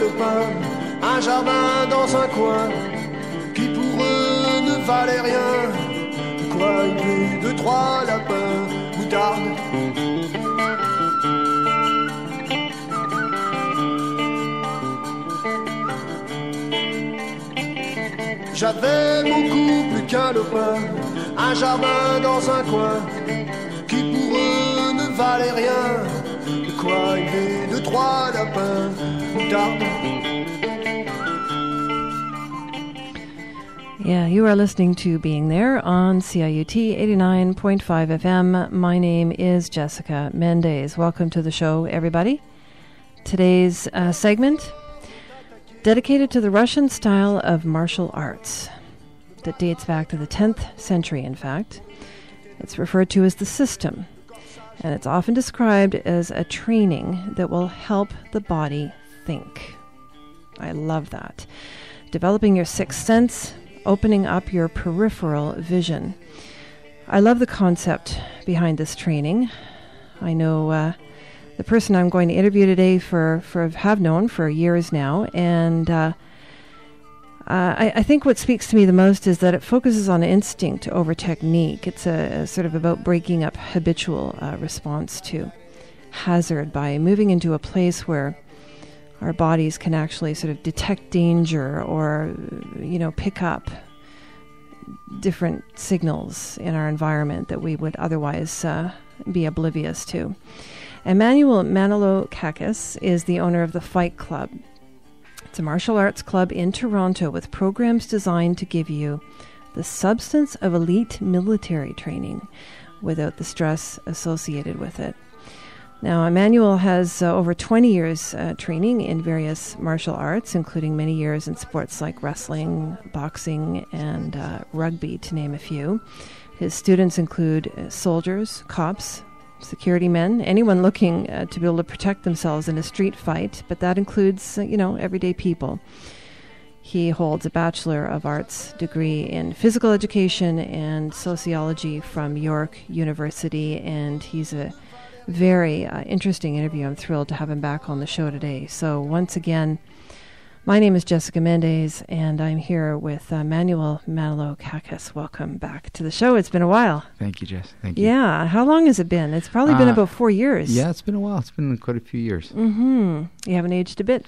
de pain, un jardin dans un coin, qui pour eux ne valait rien. Quoi, une pluie de trois lapins, moutarde. J'avais mon couple qu'un lopin, un jardin dans un coin, qui pour eux ne valait rien. De quoi élever deux, trois lapins, moutarde. Yeah, you are listening to Being There on CIUT 89.5 FM. My name is Jessica Mendes. Welcome to the show, everybody. Today's segment dedicated to the Russian style of martial arts that dates back to the 10th century, in fact. It's referred to as the system, and it's often described as a training that will help the body think. I love that. Developing your sixth sense, opening up your peripheral vision. I love the concept behind this training. I know the person I'm going to interview today have known for years now, and I think what speaks to me the most is that it focuses on instinct over technique. It's a sort of about breaking up habitual response to hazard by moving into a place where our bodies can actually sort of detect danger or, you know, pick up different signals in our environment that we would otherwise be oblivious to. Emmanuel Manolakakis is the owner of the Fight Club. It's a martial arts club in Toronto with programs designed to give you the substance of elite military training without the stress associated with it. Now, Emmanuel has over 20 years training in various martial arts, including many years in sports like wrestling, boxing, and rugby, to name a few. His students include soldiers, cops, security men, anyone looking to be able to protect themselves in a street fight, but that includes, everyday people. He holds a Bachelor of Arts degree in physical education and sociology from York University, and he's a very interesting interview. I'm thrilled to have him back on the show today. So once again, my name is Jessica Mendes, and I'm here with Emmanuel Manolakakis. Welcome back to the show. It's been a while. Thank you, Jess. Thank you. Yeah. How long has it been? It's probably been about 4 years. Yeah, it's been a while. It's been quite a few years. Mm-hmm. You haven't aged a bit.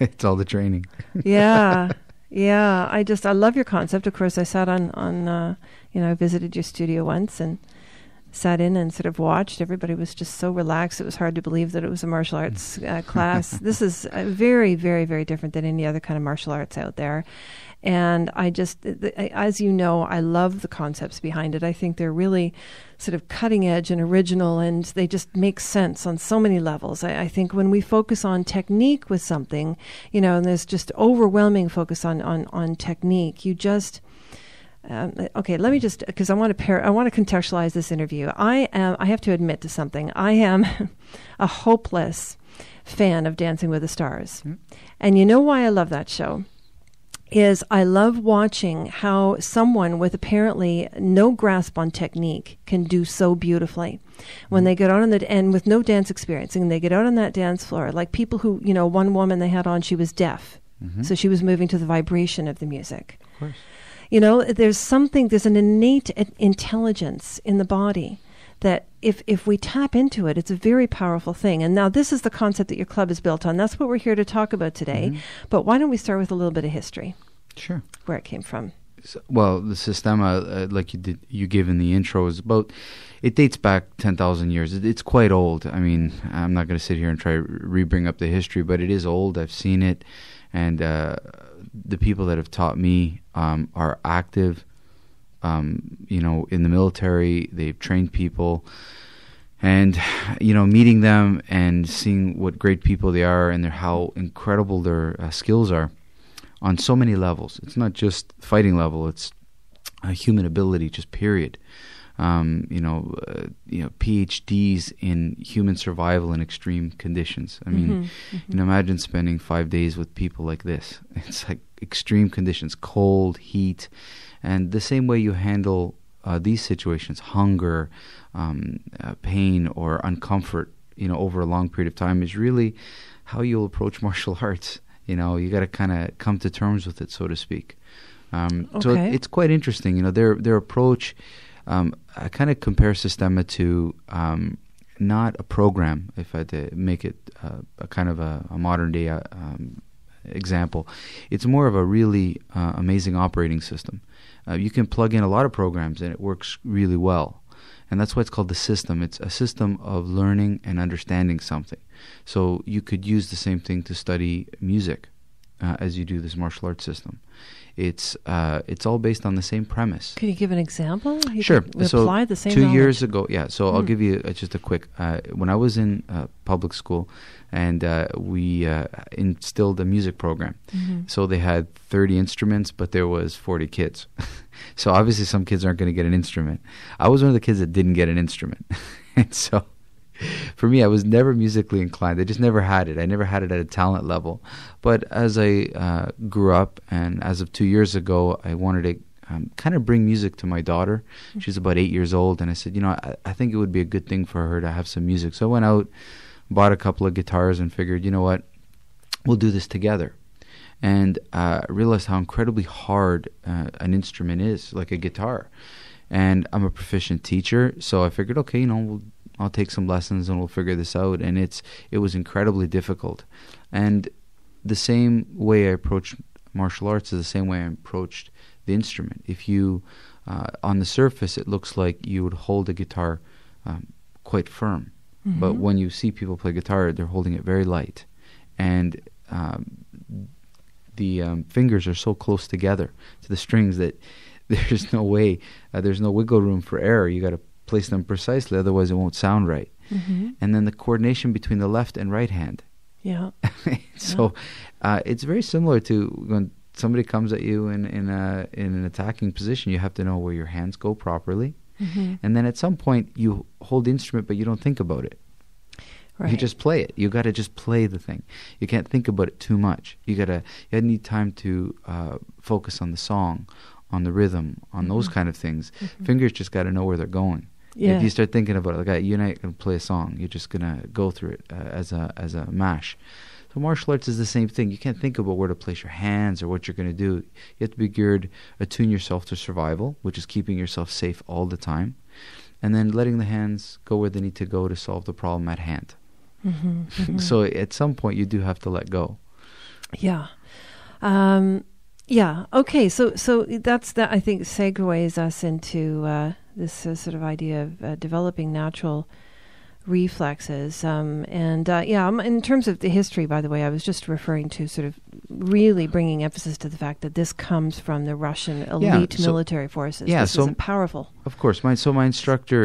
It's all the training. Yeah. Yeah. I love your concept. Of course, I sat I visited your studio once and sat in and sort of watched. Everybody was just so relaxed. It was hard to believe that it was a martial arts class. This is very, very, very different than any other kind of martial arts out there. And as you know, I love the concepts behind it. I think they're really sort of cutting edge and original, and they just make sense on so many levels. I think when we focus on technique with something, and there's just overwhelming focus on technique, you just... okay, let me just, because I want to contextualize this interview. I have to admit to something. I am a hopeless fan of Dancing with the Stars. Mm-hmm. And you know why I love that show? Is I love watching how someone with apparently no grasp on technique can do so beautifully. When they get out on and with no dance experience, and they get out on that dance floor, like people who, one woman they had on, she was deaf. Mm-hmm. So she was moving to the vibration of the music. Of course. There's an innate intelligence in the body that if we tap into it, it's a very powerful thing. And now this is the concept that your club is built on. That's what we're here to talk about today. Mm-hmm. But why don't we start with a little bit of history? Sure. Where it came from. So, well, the Sistema, like you gave in the intro, it dates back 10,000 years. It's quite old. I mean, I'm not going to sit here and try to bring up the history, but it is old. I've seen it. And the people that have taught me are active, in the military. They've trained people, and, meeting them and seeing what great people they are and how incredible their skills are on so many levels. It's not just fighting level. It's human ability, just period. PhDs in human survival in extreme conditions. I mean, mm-hmm. Mm-hmm. Imagine spending 5 days with people like this. It's like extreme conditions, cold, heat, and the same way you handle these situations, hunger, pain, or uncomfort you know, over a long period of time is really how you'll approach martial arts. You know, you got to kind of come to terms with it, so to speak. So it's quite interesting. You know, their approach, I kind of compare Sistema to not a program, if I had to make it a kind of a modern day example. It's more of a really amazing operating system. You can plug in a lot of programs and it works really well. And that's why it's called the system. It's a system of learning and understanding something. So you could use the same thing to study music as you do this martial arts system. It's all based on the same premise. Can you give an example? Sure. So apply the same 2 years ago, yeah. So I'll give you just a quick. When I was in public school, and we instilled a music program, so they had 30 instruments, but there was 40 kids. So obviously, some kids aren't going to get an instrument. I was one of the kids that didn't get an instrument, and so. For me, I was never musically inclined. I just never had it. I never had it at a talent level. But as I grew up, and as of 2 years ago, I wanted to kind of bring music to my daughter. She's about 8 years old. And I said, you know, I think it would be a good thing for her to have some music. So I went out, bought a couple of guitars and figured, you know what, we'll do this together. And I realized how incredibly hard an instrument is, like a guitar. And I'm a proficient teacher. So I figured, okay, you know, I'll take some lessons and we'll figure this out. And it was incredibly difficult. And the same way I approached martial arts is the same way I approached the instrument. If you, on the surface, it looks like you would hold a guitar quite firm. But when you see people play guitar, they're holding it very light. And the fingers are so close together to the strings that there's no way, there's no wiggle room for error. You got to place them precisely, otherwise it won't sound right. And then the coordination between the left and right hand. So it's very similar to when somebody comes at you in an attacking position. You have to know where your hands go properly. And then at some point you hold the instrument, but you don't think about it. You just play it. You got to just play the thing. You can't think about it too much. You need time to focus on the song, on the rhythm, on those kind of things. Fingers just got to know where they're going. If you start thinking about it, like you're not going to play a song. You're just going to go through it as a mash. So martial arts is the same thing. You can't think about where to place your hands or what you're going to do. You have to be geared, attune yourself to survival, which is keeping yourself safe all the time, and then letting the hands go where they need to go to solve the problem at hand. So at some point, you do have to let go. Okay. So that's that. I think segues us into this sort of idea of developing natural reflexes. In terms of the history, by the way, I was just referring to sort of really bringing emphasis to the fact that this comes from the Russian elite military forces. This is powerful. Of course. My instructor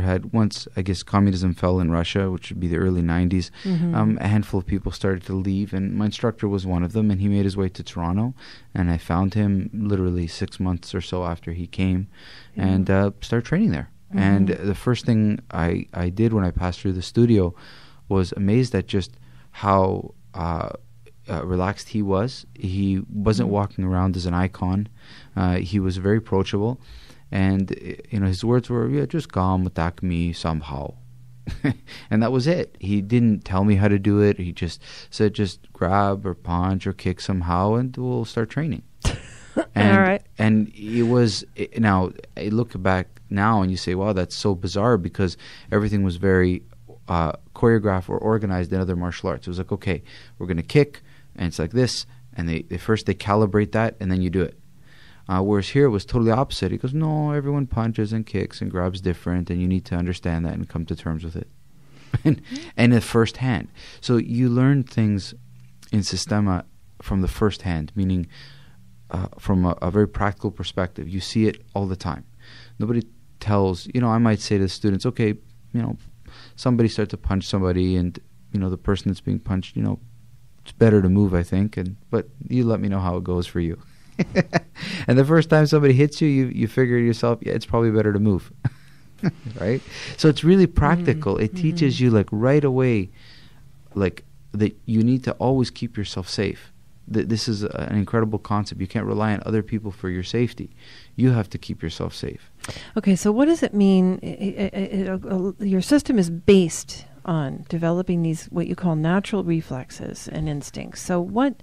had, once I guess communism fell in Russia, which would be the early 90s, a handful of people started to leave, and my instructor was one of them, and he made his way to Toronto, and I found him literally 6 months or so after he came, and started training there. And the first thing I did when I passed through the studio was amazed at just how relaxed he was. He wasn't walking around as an icon. He was very approachable. And you know, his words were, just come attack me somehow. And that was it. He didn't tell me how to do it. He just said, just grab or punch or kick somehow and we'll start training. And, all right. And it was, now I look back now and you say, wow, that's so bizarre, because everything was very choreographed or organized in other martial arts. It was like, okay, we're going to kick, and it's like this, and they calibrate that, and then you do it. Whereas here it was totally opposite. He goes, no, everyone punches and kicks and grabs different, and you need to understand that and come to terms with it. And at first hand. So you learn things in Sistema from the first hand, meaning from a very practical perspective. You see it all the time. Nobody tells, I might say to the students, okay, somebody starts to punch somebody, and, the person that's being punched, it's better to move, I think, but you let me know how it goes for you. And the first time somebody hits you, you figure to yourself, it's probably better to move. Right? So it's really practical. It teaches you, right away, that you need to always keep yourself safe. This is an incredible concept. You can't rely on other people for your safety. You have to keep yourself safe. Okay, so what does it mean? Your system is based on developing these, what you call natural reflexes and instincts. So what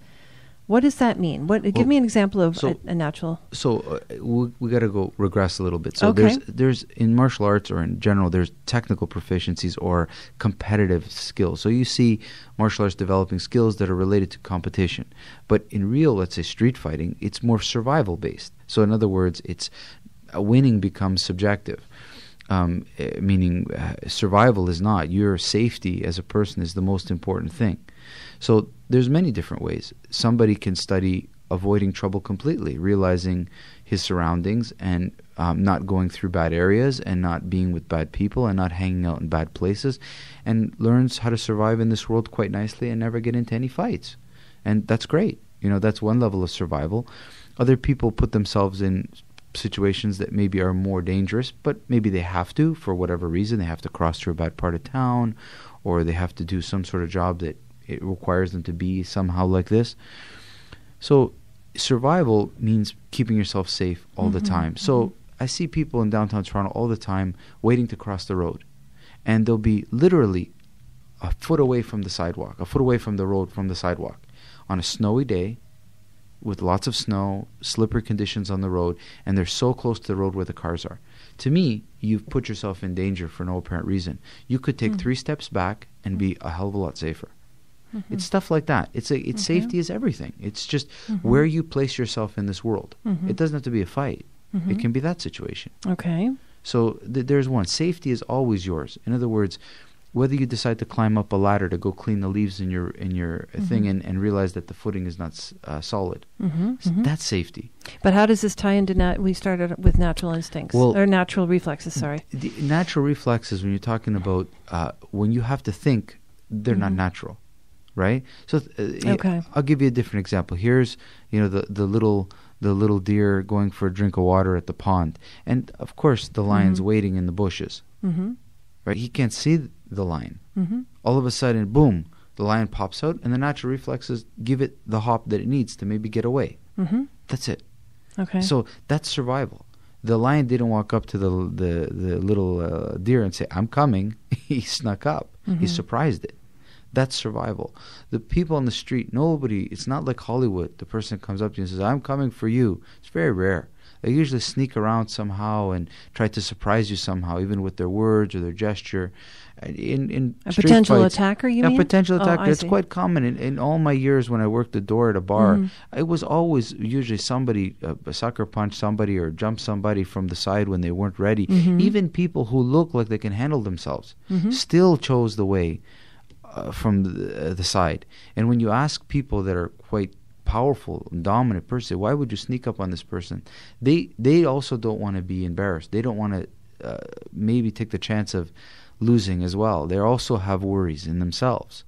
does that mean? Give me an example of a natural. So we got to go regress a little bit. So there's in martial arts or in general, there's technical proficiencies or competitive skills. So you see martial arts developing skills that are related to competition. But in real, let's say street fighting, it's more survival based. So in other words, it's winning becomes subjective. Meaning survival is not. Your safety as a person is the most important thing. So there's many different ways. Somebody can study avoiding trouble completely, realizing his surroundings and not going through bad areas and not being with bad people and not hanging out in bad places, and learns how to survive in this world quite nicely and never get into any fights. And that's great. You know, that's one level of survival. Other people put themselves in situations that maybe are more dangerous, but maybe they have to, for whatever reason. They have to cross through a bad part of town, or they have to do some sort of job that it requires them to be somehow like this. So survival means keeping yourself safe all the time. So I see people in downtown Toronto all the time waiting to cross the road, and they'll be literally a foot away from the sidewalk, a foot away from the road, from the sidewalk, on a snowy day with lots of snow, slippery conditions on the road, and they're so close to the road where the cars are. To me, you've put yourself in danger for no apparent reason. You could take 3 steps back and be a hell of a lot safer. It's stuff like that. It's safety is everything. It's just where you place yourself in this world. It doesn't have to be a fight. It can be that situation. Okay. So there's one. Safety is always yours. In other words, whether you decide to climb up a ladder to go clean the leaves in your thing and realize that the footing is not solid, that's safety. But how does this tie into we started with natural instincts, or natural reflexes? Sorry, natural reflexes. When you're talking about when you have to think, they're not natural, right? So I'll give you a different example. Here's the little deer going for a drink of water at the pond, and of course the lion's waiting in the bushes, right? He can't see the lion. All of a sudden, boom, the lion pops out, and the natural reflexes give it the hop that it needs to maybe get away. That's it. Okay. So that's survival. The lion didn't walk up to the little deer and say, "I'm coming." He snuck up. He surprised it. That's survival. The people on the street, it's not like Hollywood. The person comes up to you and says, "I'm coming for you." It's very rare. They usually sneak around somehow and try to surprise you somehow, even with their words or their gesture. In a potential fights, attacker, you mean? A potential attacker. It's quite common. In all my years when I worked the door at a bar, it was always usually somebody, sucker punched somebody or jumped somebody from the side when they weren't ready. Even people who look like they can handle themselves still chose the way from the side. And when you ask people that are quite powerful and dominant person, why would you sneak up on this person? They also don't want to be embarrassed. They don't want to maybe take the chance of losing as well. They also have worries in themselms,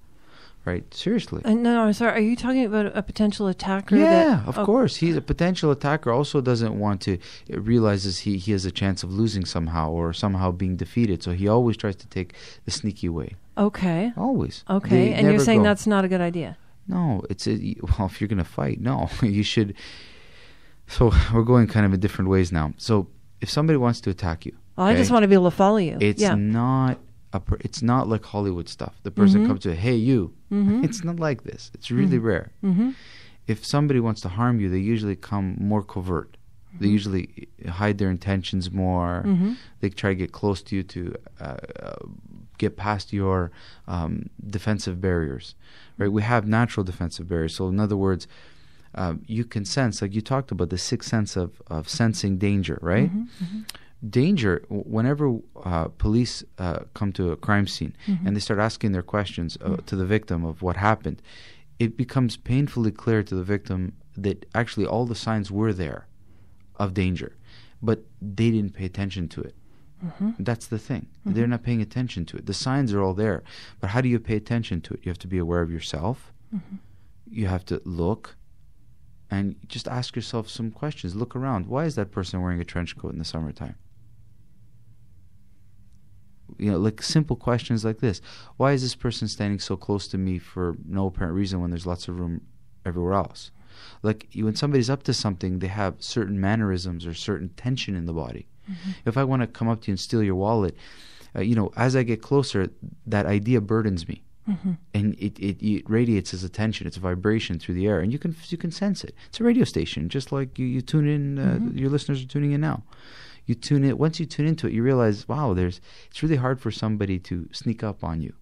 right? Seriously. No, I'm sorry. Are you talking about a potential attacker? Yeah, of course. He's a potential attacker. Also doesn't want to realizes he has a chance of losing somehow or somehow being defeated. So he always tries to take the sneaky way. Okay. Always. Okay. And you're saying that's not a good idea. No, if you're going to fight, no, you should. So we're going kind of in different ways now. So if somebody wants to attack you, I just want to be able to follow you. It's not like Hollywood stuff. The person comes to, "Hey, you." It's not like this. It's really rare. If somebody wants to harm you, they usually come more covert. They usually hide their intentions more. They try to get close to you to get past your defensive barriers, right? We have natural defensive barriers. So in other words, you can sense, like you talked about, the sixth sense of sensing danger, right? Danger, whenever police come to a crime scene and they start asking their questions to the victim of what happened, it becomes painfully clear to the victim that actually all the signs were there of danger, but they didn't pay attention to it. That's the thing. They're not paying attention to it. The signs are all there, but how do you pay attention to it? You have to be aware of yourself. You have to look and just ask yourself some questions. Look around. Why is that person wearing a trench coat in the summertime? You know, like simple questions like this. Why is this person standing so close to me for no apparent reason when there's lots of room everywhere else. Like when somebody's up to something, they have certain mannerisms or certain tension in the body. Mm-hmm. If I want to come up to you and steal your wallet, you know, as I get closer, that idea burdens me. Mm-hmm. And it radiates as a tension. It's a vibration through the air, and you can sense it. It's a radio station, just like you tune in. Mm-hmm. Your listeners are tuning in now. You tune in. Once you tune into it, you realize, wow, it's really hard for somebody to sneak up on you.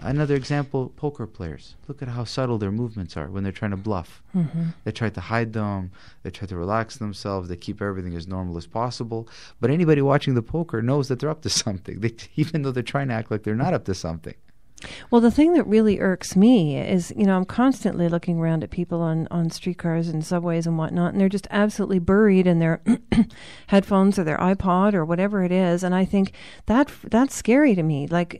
Another example: poker players. Look at how subtle their movements are when they're trying to bluff. Mm-hmm. They try to hide them. They try to relax themselves. They keep everything as normal as possible. But anybody watching the poker knows that they're up to something, even though they're trying to act like they're not up to something. Well, the thing that really irks me is, you know, I'm constantly looking around at people on streetcars and subways and whatnot, and they're just absolutely buried in their headphones or their iPod or whatever it is. And I think that's scary to me. Like,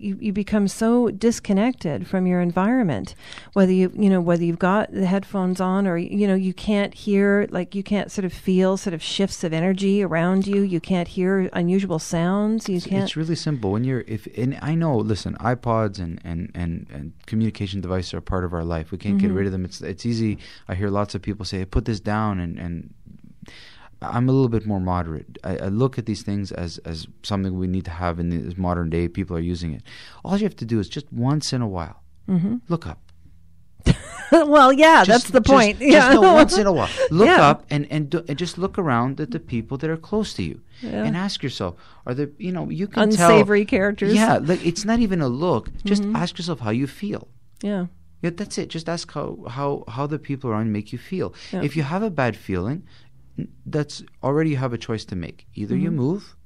you become so disconnected from your environment, whether you've got the headphones on or, you know, you can't hear, like you can't sort of feel sort of shifts of energy around you. You can't hear unusual sounds. You can't. It's really simple. And I know, listen, iPods and communication devices are part of our life. We can't mm-hmm. get rid of them. It's easy. I hear lots of people say, hey, put this down, and I'm a little bit more moderate. I look at these things as something we need to have in this modern day. People are using it. All you have to do is just once in a while, mm-hmm. look up. Well, yeah, that's the point. Yeah. Just once in a while. Look yeah. up and just look around at the people that are close to you yeah. and ask yourself, are there, you know, you can tell. Unsavory characters. Yeah, like it's not even a look. Just mm-hmm. ask yourself how you feel. Yeah. Yeah, that's it. Just ask how the people around make you feel. Yeah. If you have a bad feeling, that's already you have a choice to make. Either mm-hmm. you move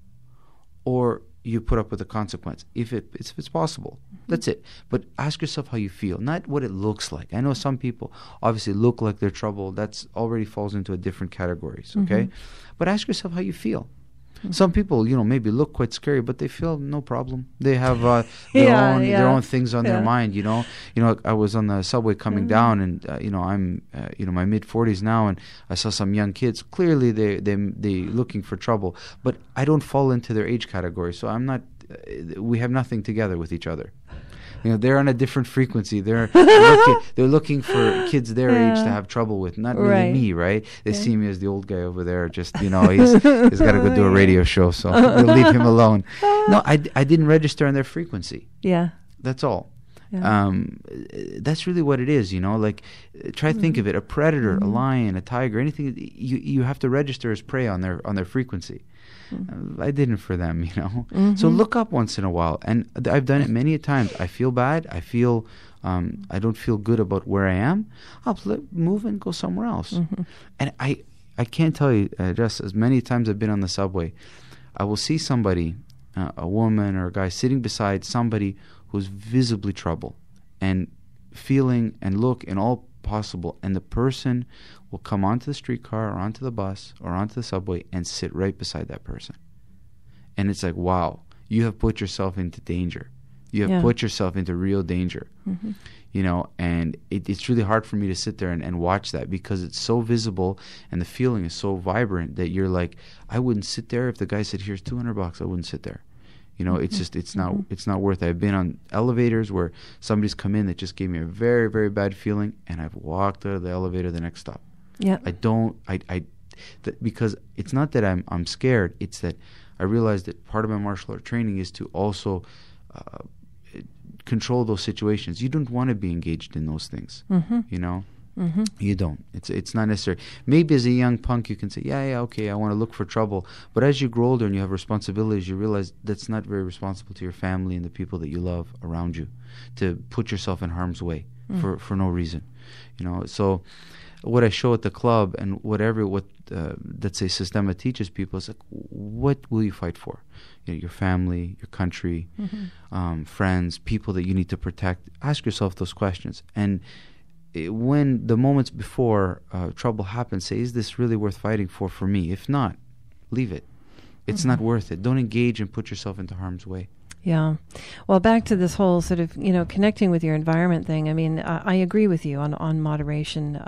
or you put up with the consequence, if it's possible. Mm-hmm. That's it. But ask yourself how you feel, not what it looks like. I know some people obviously look like they're troubled. That's already falls into a different categories, okay? Mm-hmm. But ask yourself how you feel. Mm-hmm. Some people, you know, maybe look quite scary, but they feel no problem. They have their own things on their mind, you know. You know, I was on the subway coming mm-hmm. down, and you know, I'm you know, my mid 40s now, and I saw some young kids. Clearly, they looking for trouble, but I don't fall into their age category, so I'm not. We have nothing together with each other. You know, they're on a different frequency. They're looking for kids their age to have trouble with, not really me, right? They see me as the old guy over there. Just, you know, he's got to go do a radio show, so we'll leave him alone. No, I didn't register on their frequency. Yeah. That's all. Yeah. That's really what it is, you know. Like, try to think of it: a predator, mm-hmm. a lion, a tiger, anything. You have to register as prey on their frequency. Mm-hmm. I didn't for them, you know. Mm-hmm. So look up once in a while, and I've done it many a times. I feel bad. I feel I don't feel good about where I am. I'll move and go somewhere else. Mm-hmm. And I can't tell you just as many times I've been on the subway, I will see somebody, a woman or a guy, sitting beside somebody who's visibly troubled and feeling and look in all possible, and the person will come onto the streetcar or onto the bus or onto the subway and sit right beside that person. And it's like, wow, you have put yourself into danger. You have put yourself into real danger. Mm-hmm. You know, and it's really hard for me to sit there and watch that, because it's so visible and the feeling is so vibrant that you're like, I wouldn't sit there. If the guy said, here's $200, I wouldn't sit there. You know, it's just, it's not worth it. I've been on elevators where somebody's come in that just gave me a very, very bad feeling, and I've walked out of the elevator the next stop. Yeah. Because it's not that I'm scared. It's that I realized that part of my martial art training is to also control those situations. You don't want to be engaged in those things, mm-hmm. you know. Mm-hmm. You don't. It's not necessary. Maybe as a young punk you can say, yeah, okay, I want to look for trouble. But as you grow older and you have responsibilities, you realize that's not very responsible to your family and the people that you love around you, to put yourself in harm's way for no reason. You know, so what I show at the club and what let's say Sistema teaches people is like, what will you fight for? You know, your family, your country, mm-hmm. Friends, people that you need to protect. Ask yourself those questions, and when the moments before trouble happens, say, is this really worth fighting for me? If not, leave it. It's mm-hmm. not worth it. Don't engage and put yourself into harm's way. Yeah. Well, back to this whole sort of, you know, connecting with your environment thing. I mean, I agree with you on moderation,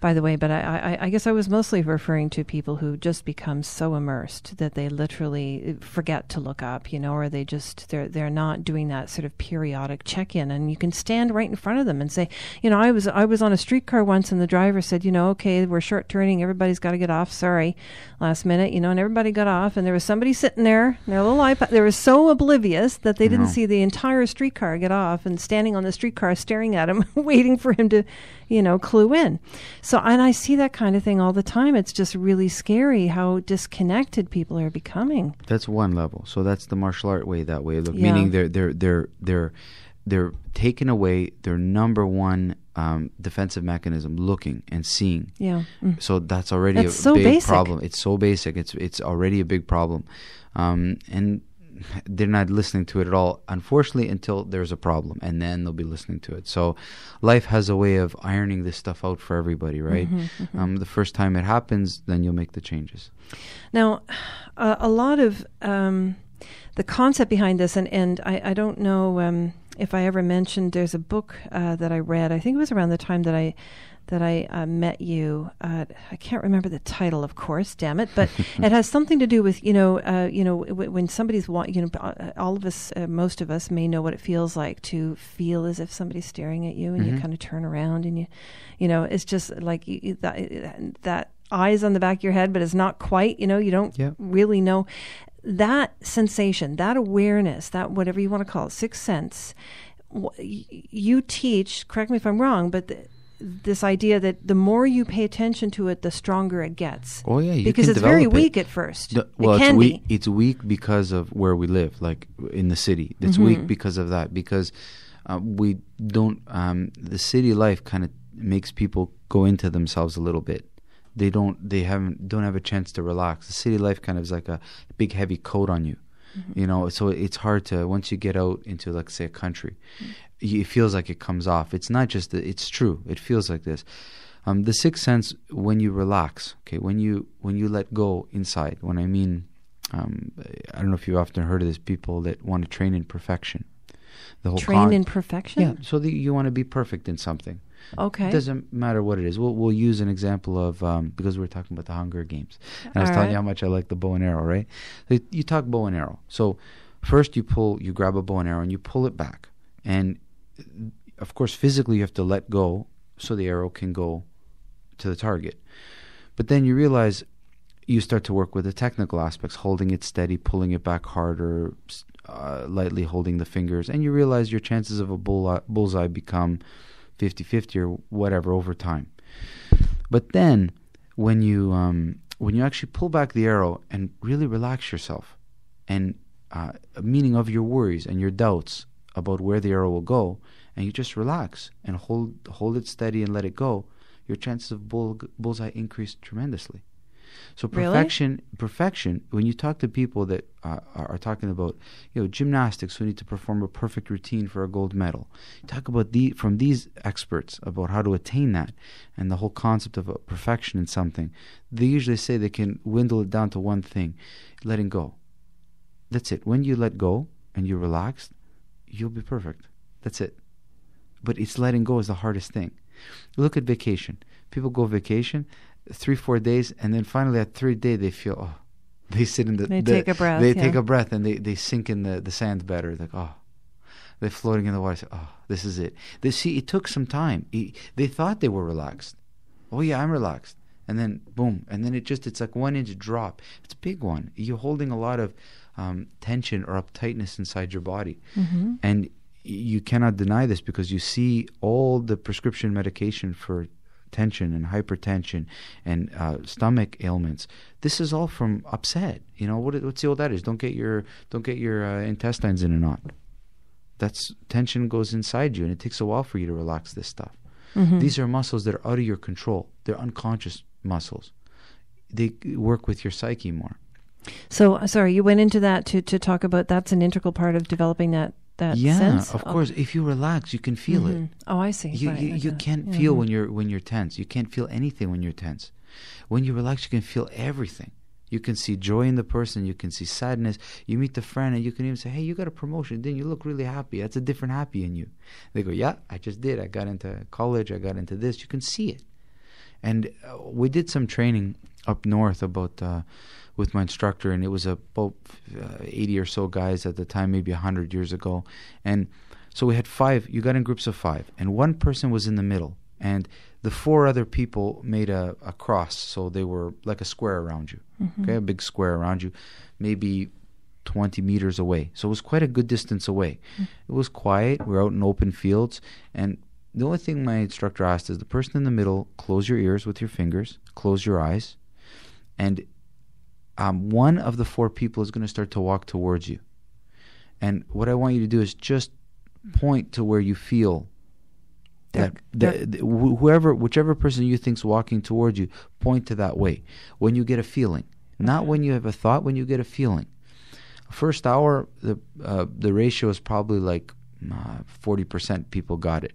by the way, but I guess I was mostly referring to people who just become so immersed that they literally forget to look up, you know, or they just, they're not doing that sort of periodic check-in. And you can stand right in front of them and say, you know, I was on a streetcar once and the driver said, you know, okay, we're short turning. Everybody's got to get off. Sorry. Last minute, you know, and everybody got off and there was somebody sitting there, their little iPod. They were so oblivious that they didn't see the entire streetcar get off and standing on the streetcar staring at him, waiting for him to, you know, clue in. So, and I see that kind of thing all the time. It's just really scary how disconnected people are becoming. That's one level. So that's the martial art way, that way. Look, meaning they're taking away their number one defensive mechanism, looking and seeing. Yeah. Mm. So that's already a big problem. It's so basic. It's already a big problem. And they're not listening to it at all, unfortunately, until there's a problem, and then they'll be listening to it. So life has a way of ironing this stuff out for everybody, right? Mm-hmm, mm-hmm. The first time it happens, then you'll make the changes. Now, a lot of the concept behind this, and I don't know if I ever mentioned, there's a book that I read, I think it was around the time that I met you. I can't remember the title, of course, damn it, but it has something to do with, when somebody's, all of us, most of us may know what it feels like to feel as if somebody's staring at you and mm-hmm. you kind of turn around and you know, it's just like that eyes on the back of your head, but it's not quite, you don't really know. That sensation, that awareness, that whatever you want to call it, sixth sense, you teach, correct me if I'm wrong, but this idea that the more you pay attention to it, the stronger it gets. Oh yeah, because it's very weak at first. It's weak because of where we live, like in the city. It's mm-hmm. weak because of that, because we don't. The city life kind of makes people go into themselves a little bit. They don't. They don't have a chance to relax. The city life kind of is like a big heavy coat on you. Mm-hmm. You know, so it's hard to, once you get out into, like, say, a country, mm-hmm. it feels like it comes off. It's not just that, it's true. It feels like this. The sixth sense, when you relax, okay, when you let go inside, when I mean, I don't know if you've often heard of this, people that want to train in perfection. The whole train in perfection? Yeah, so you want to be perfect in something. Okay. It doesn't matter what it is. We'll use an example of, because we're talking about the Hunger Games. And I was telling you how much I like the bow and arrow, right? So you talk bow and arrow. So first you grab a bow and arrow and you pull it back. And of course, physically you have to let go so the arrow can go to the target. But then you realize you start to work with the technical aspects, holding it steady, pulling it back harder, lightly holding the fingers. And you realize your chances of a bullseye become 50-50 or whatever over time. But then when you actually pull back the arrow and really relax yourself and meaning of your worries and your doubts about where the arrow will go, and you just relax and hold it steady and let it go, your chances of bullseye increase tremendously. So perfection, when you talk to people that are talking about, gymnastics who need to perform a perfect routine for a gold medal, talk about from these experts about how to attain that and the whole concept of perfection in something, they usually say they can dwindle it down to one thing, letting go. That's it. When you let go and you relax, you'll be perfect. That's it. But it's letting go is the hardest thing. Look at vacation. People go vacation 3-4 days, and then finally at third day they feel, they sit in take a breath, and they sink in the sand better. Like, they're floating in the water. This is it. They see it took some time. They thought they were relaxed. Oh yeah, I'm relaxed, and then boom, and then it's like 1 inch drop. It's a big one. You're holding a lot of tension or uptightness inside your body, mm-hmm. and you cannot deny this because you see all the prescription medication for tension and hypertension and stomach ailments. This is all from upset. You know what's the old adage? Don't get your intestines in a knot. That's tension goes inside you, and it takes a while for you to relax this stuff. Mm-hmm. These are muscles that are out of your control. They're unconscious muscles. They work with your psyche more. So sorry, you went into that to talk about. That's an integral part of developing that. Sense? Of course. If you relax, you can feel mm-hmm. it. Oh, I see. You can't feel when you're tense. You can't feel anything when you're tense. When you relax, you can feel everything. You can see joy in the person. You can see sadness. You meet the friend and you can even say, hey, you got a promotion, didn't you? Look really happy. That's a different happy in you. They go, yeah, I just did. I got into college. I got into this. You can see it. And we did some training up north about with my instructor, and it was about 80 or so guys at the time, maybe 100 years ago. And so we had five. You got in groups of five. And one person was in the middle. And the four other people made a cross, so they were like a square around you, mm-hmm. okay, a big square around you, maybe 20 meters away. So it was quite a good distance away. Mm-hmm. It was quiet. We were out in open fields. And the only thing my instructor asked is the person in the middle, close your ears with your fingers, close your eyes, and one of the four people is going to start to walk towards you. And what I want you to do is just point to where you feel whichever person you think's walking towards you, point to that way when you get a feeling, not when you have a thought. When you get a feeling, first hour the ratio is probably like 40% people got it,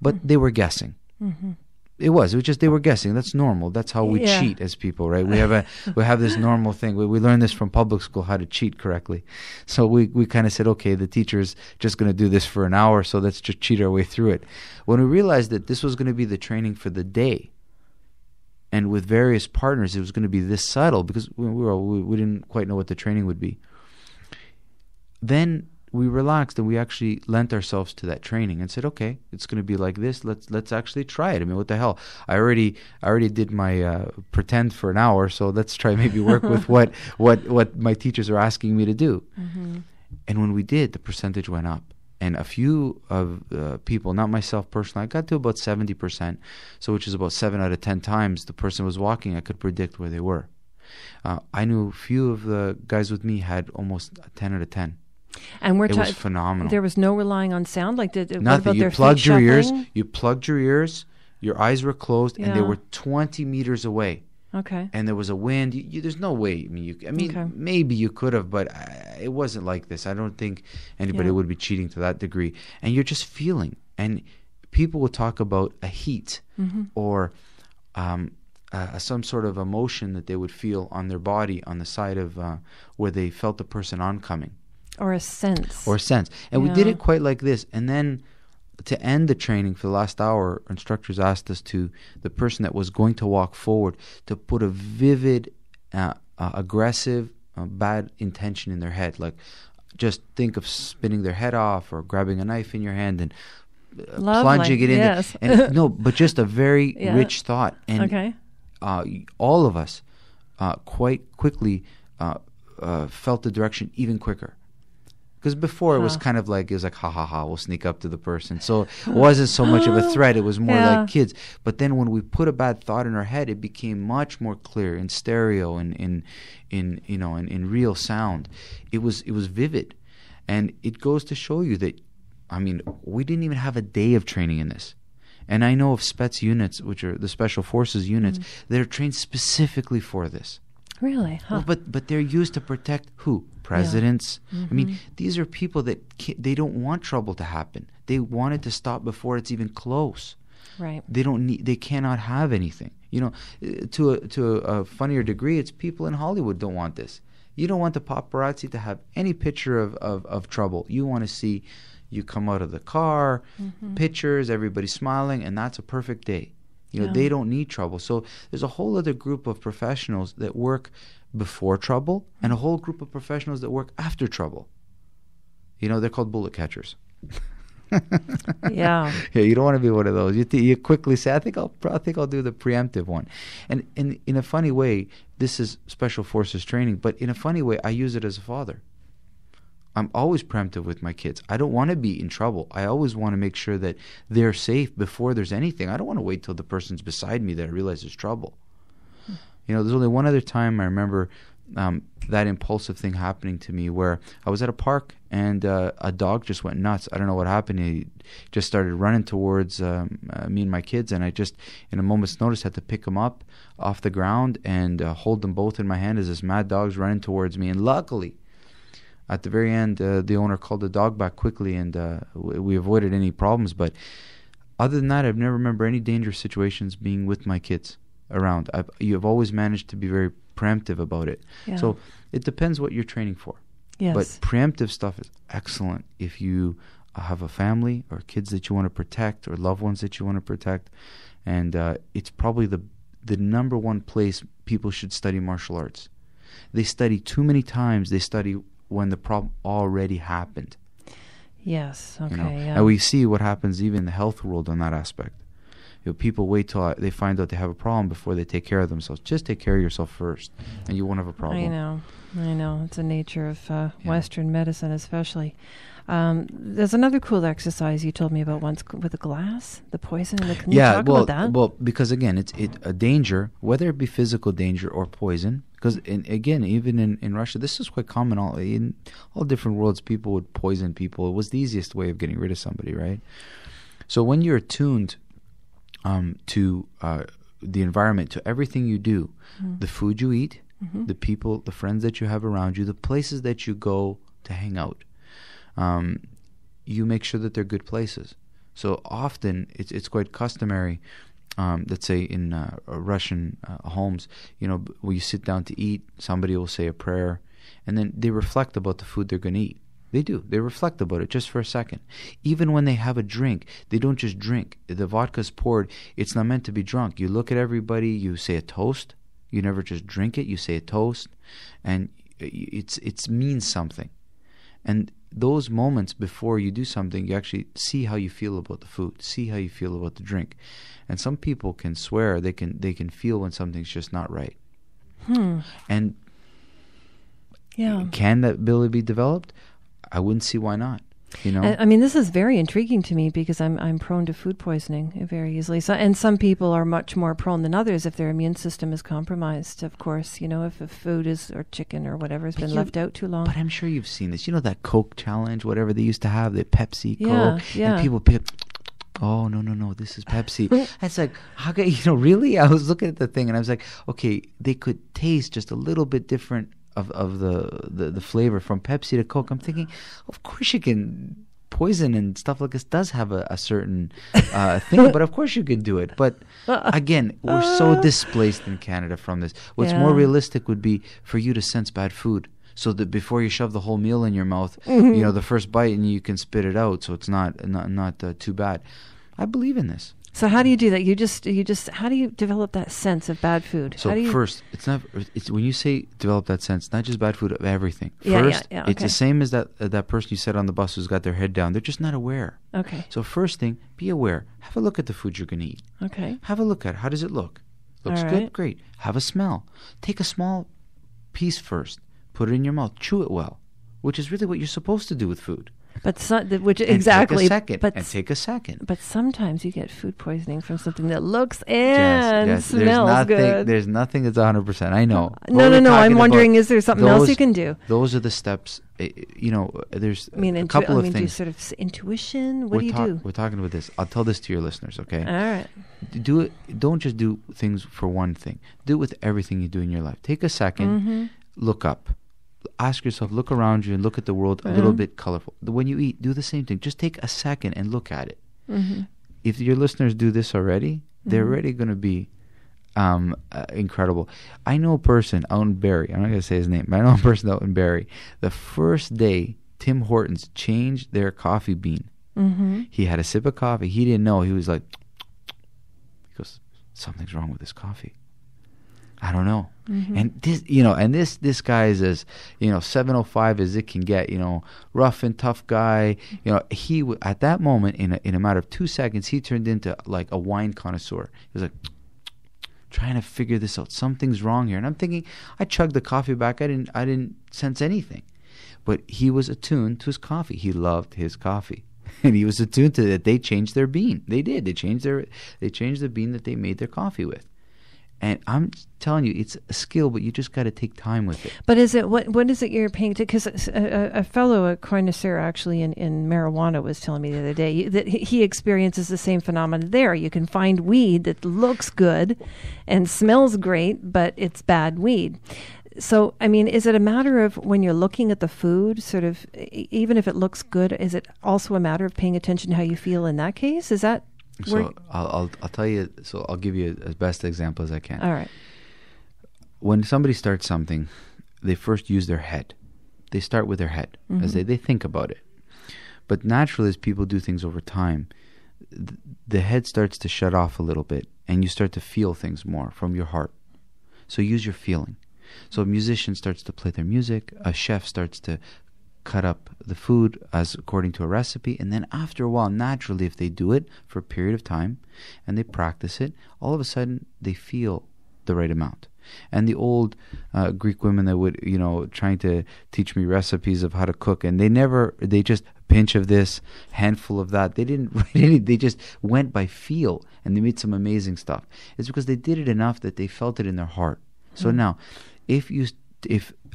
but mm-hmm. they were guessing. Mm-hmm. It was just they were guessing. That's normal. That's how we cheat as people, right? We have this normal thing. We learned this from public school, how to cheat correctly. So we kind of said, okay, the teacher's just going to do this for an hour, so let's just cheat our way through it. When we realized that this was going to be the training for the day, and with various partners, it was going to be this subtle because we didn't quite know what the training would be. Then we relaxed and we actually lent ourselves to that training and said, okay, it's going to be like this. Let's actually try it. I mean, what the hell? I already did my pretend for an hour, so let's try maybe work with what my teachers are asking me to do. Mm-hmm. And when we did, the percentage went up. And a few of people, not myself personally, I got to about 70%, so which is about 7 out of 10 times the person was walking, I could predict where they were. I knew a few of the guys with me had almost 10 out of 10. And it was phenomenal. There was no relying on sound, like nothing. About you plugged your shuffling? Ears. You plugged your ears. Your eyes were closed, and they were 20 meters away. Okay. And there was a wind. There's no way. I mean, maybe you could have, but it wasn't like this. I don't think anybody would be cheating to that degree. And you're just feeling. And people will talk about a heat or some sort of emotion that they would feel on their body, on the side of where they felt the person oncoming. Or a sense. And we did it quite like this. And then to end the training for the last hour, instructors asked us to, the person that was going to walk forward, to put a vivid, aggressive, bad intention in their head. Like just think of spinning their head off or grabbing a knife in your hand and plunging it in. Yes. And, no, but just a very rich thought. And all of us quite quickly felt the direction even quicker. Because before it was kind of like, it was like, ha ha ha, we'll sneak up to the person. So it wasn't so much of a threat. It was more like kids. But then when we put a bad thought in our head, it became much more clear in stereo and in real sound. It was vivid. And it goes to show you that, I mean, we didn't even have a day of training in this. And I know of Spets units, which are the Special Forces units, that are trained specifically for this. Really? Huh. Well, but they're used to protect who? Presidents. Yeah. Mm-hmm. I mean, these are people that they don't want trouble to happen. They want it to stop before it's even close. Right. They cannot have anything. You know, to a funnier degree, it's people in Hollywood don't want this. You don't want the paparazzi to have any picture of trouble. You want to see you come out of the car, pictures, everybody smiling, and that's a perfect day. You know, they don't need trouble. So there's a whole other group of professionals that work before trouble and a whole group of professionals that work after trouble. You know, they're called bullet catchers. Yeah, you don't want to be one of those. You quickly say, I think I'll do the preemptive one. And in a funny way, this is Special Forces training, but in a funny way, I use it as a father. I'm always preemptive with my kids. I don't want to be in trouble. I always want to make sure that they're safe before there's anything. I don't want to wait till the person's beside me that I realize there's trouble. You know, there's only one other time I remember that impulsive thing happening to me where I was at a park and a dog just went nuts. I don't know what happened. He just started running towards me and my kids, and I just, in a moment's notice, had to pick him up off the ground and hold them both in my hand as this mad dog's running towards me. And luckily, at the very end, the owner called the dog back quickly, and we avoided any problems. But other than that, I've never remembered any dangerous situations being with my kids around. You've always managed to be very preemptive about it. Yeah. So it depends what you're training for. Yes. But preemptive stuff is excellent if you have a family or kids that you want to protect or loved ones that you want to protect. And it's probably the number one place people should study martial arts. They study too many times. They study when the problem already happened. Yes. Okay. You know? Yeah. And we see what happens even in the health world on that aspect. You know, people wait till they find out they have a problem before they take care of themselves. Just take care of yourself first, and you won't have a problem. I know. It's the nature of Western medicine, especially. There's another cool exercise you told me about once with a glass, the poison. Can you talk about that? Well, because again, it's a danger, whether it be physical danger or poison. Because again, even in Russia, this is quite common. In all different worlds, people would poison people. It was the easiest way of getting rid of somebody, right? So when you're attuned to the environment, to everything you do, the food you eat, the people, the friends that you have around you, the places that you go to hang out, you make sure that they're good places. So often it's quite customary, let's say in Russian homes, you know, when you sit down to eat, somebody will say a prayer, and then they reflect about the food they're going to eat. They do. They reflect about it just for a second. Even when they have a drink, they don't just drink. The vodka's poured. It's not meant to be drunk. You look at everybody, you say a toast. You never just drink it. You say a toast, and it means something. And those moments before you do something, you actually see how you feel about the food, see how you feel about the drink. And some people can swear they can feel when something's just not right. And can that ability be developed? I wouldn't see why not. You know, I mean, this is very intriguing to me because I'm prone to food poisoning very easily. So, and some people are much more prone than others if their immune system is compromised. Of course, you know, if food is or chicken or whatever has been left out too long. But I'm sure you've seen this. You know that Coke challenge, whatever they used to have, the Pepsi, Coke, and people pick up. Oh no! This is Pepsi. It's like, how can you know? Really, I was looking at the thing and I was like, okay, they could taste just a little bit different of the flavor from Pepsi to Coke. I'm thinking, of course you can. Poison and stuff like this does have a certain thing, but of course you could do it. But again, we're so displaced in Canada from this. What's more realistic would be for you to sense bad food so that before you shove the whole meal in your mouth, you know, the first bite and you can spit it out so it's not too bad. I believe in this. So how do you do that? You just how do you develop that sense of bad food? So first, it's when you say develop that sense, not just bad food, of everything. First, it's the same as that person you said on the bus who's got their head down. They're just not aware. Okay. So first thing, be aware. Have a look at the food you're going to eat. Okay. Have a look at it. How does it look? Looks good? Great. Have a smell. Take a small piece first. Put it in your mouth. Chew it well, which is really what you're supposed to do with food. But take a second. But sometimes you get food poisoning from something that looks and smells good. There's nothing that's 100%. I know. No. I'm wondering, is there something else you can do? Those are the steps. You know, there's a couple of things. I mean, do you sort of intuition? What do you do? We're talking about this. I'll tell this to your listeners, okay? All right. Do it. Don't just do things for one thing. Do it with everything you do in your life. Take a second. Look up. Ask yourself, look around you and look at the world a little bit colorful. When you eat, do the same thing. Just take a second and look at it. If your listeners do this already, they're already going to be incredible. I know a person out in Barrie. I'm not going to say his name, but I know a person out in Barrie. The first day, Tim Hortons changed their coffee bean. He had a sip of coffee. He didn't know. He was like, he goes, something's wrong with this coffee. I don't know. And this, you know, and this guy is as, you know, 705 as it can get, you know, rough and tough guy. You know, he at that moment, in a matter of 2 seconds, he turned into like a wine connoisseur. He was like, trying to figure this out. Something's wrong here. And I'm thinking, I chugged the coffee back. I didn't sense anything. But he was attuned to his coffee. He loved his coffee. And he was attuned to that. They changed their bean. They did. They changed the bean that they made their coffee with. And I'm telling you, it's a skill, but you just got to take time with it. But is it what is it you're paying attention? Because a fellow connoisseur actually in marijuana was telling me the other day that he experiences the same phenomenon there. You can find weed that looks good and smells great, but it's bad weed. So, I mean, is it a matter of when you're looking at the food, sort of, even if it looks good, is it also a matter of paying attention to how you feel in that case? Is that... So I'll give you as best example as I can. All right. when somebody starts something, they first use their head. They start with their head, mm-hmm. as they think about it. But naturally, as people do things over time, the head starts to shut off a little bit, and you start to feel things more from your heart. So use your feeling. So a musician starts to play their music, a chef starts to cut up the food as according to a recipe, and then after a while, naturally, if they do it for a period of time and they practice it, all of a sudden they feel the right amount. And the old Greek women that would, you know, trying to teach me recipes of how to cook, and they just pinch of this, handful of that. They didn't write any, they just went by feel, and they made some amazing stuff. It's because they did it enough that they felt it in their heart. So now, if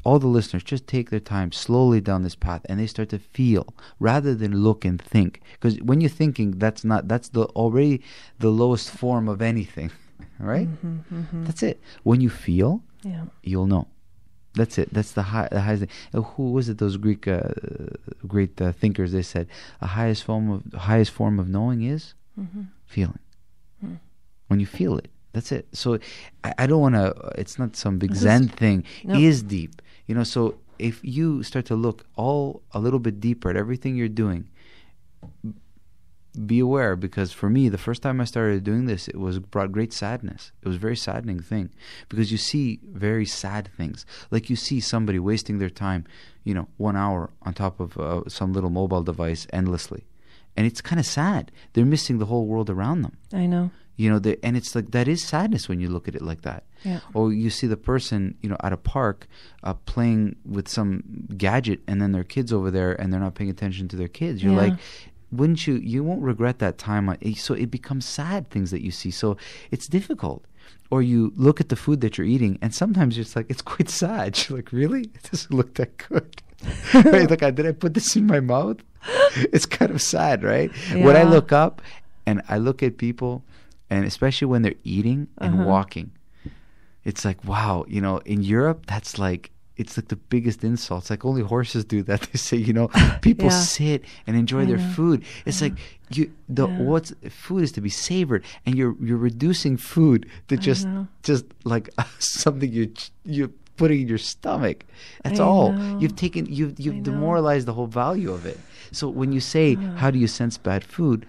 all the listeners just take their time slowly down this path, and they start to feel rather than look and think, because when you're thinking, that's already the lowest form of anything. Right? Mm-hmm, mm-hmm. That's it. When you feel, you'll know. That's it. That's the highest thing. Who was it? Those Greek great thinkers. They said the highest form of knowing is feeling. Mm. When you feel it, that's it. So I don't want to. It's not some big Zen thing. No. It is deep. You know. So if you start to look all a little bit deeper at everything you're doing. Be aware, because for me, the first time I started doing this, it brought great sadness. It was a very saddening thing, because you see very sad things. Like you see somebody wasting their time, 1 hour on top of some little mobile device endlessly. And it's kind of sad. They're missing the whole world around them. I know. And it's like, that is sadness when you look at it like that. Yeah. Or you see the person, at a park playing with some gadget, and then their kid's over there and they're not paying attention to their kids. You're like... Wouldn't you won't regret that time. So it becomes sad things that you see. So it's difficult. Or you look at the food that you're eating, and sometimes it's like, it's quite sad. You're like, really? It doesn't look that good. Right? Like, did I put this in my mouth? It's kind of sad, right? Yeah. When I look up and I look at people, and especially when they're eating and walking, it's like, wow, in Europe, that's like, it's like the biggest insult. It's like only horses do that. They say, people sit and enjoy their food. It's like what's food is to be savored, and you're reducing food to just like something you're putting in your stomach. That's all. You've demoralized the whole value of it. So when you say, how do you sense bad food?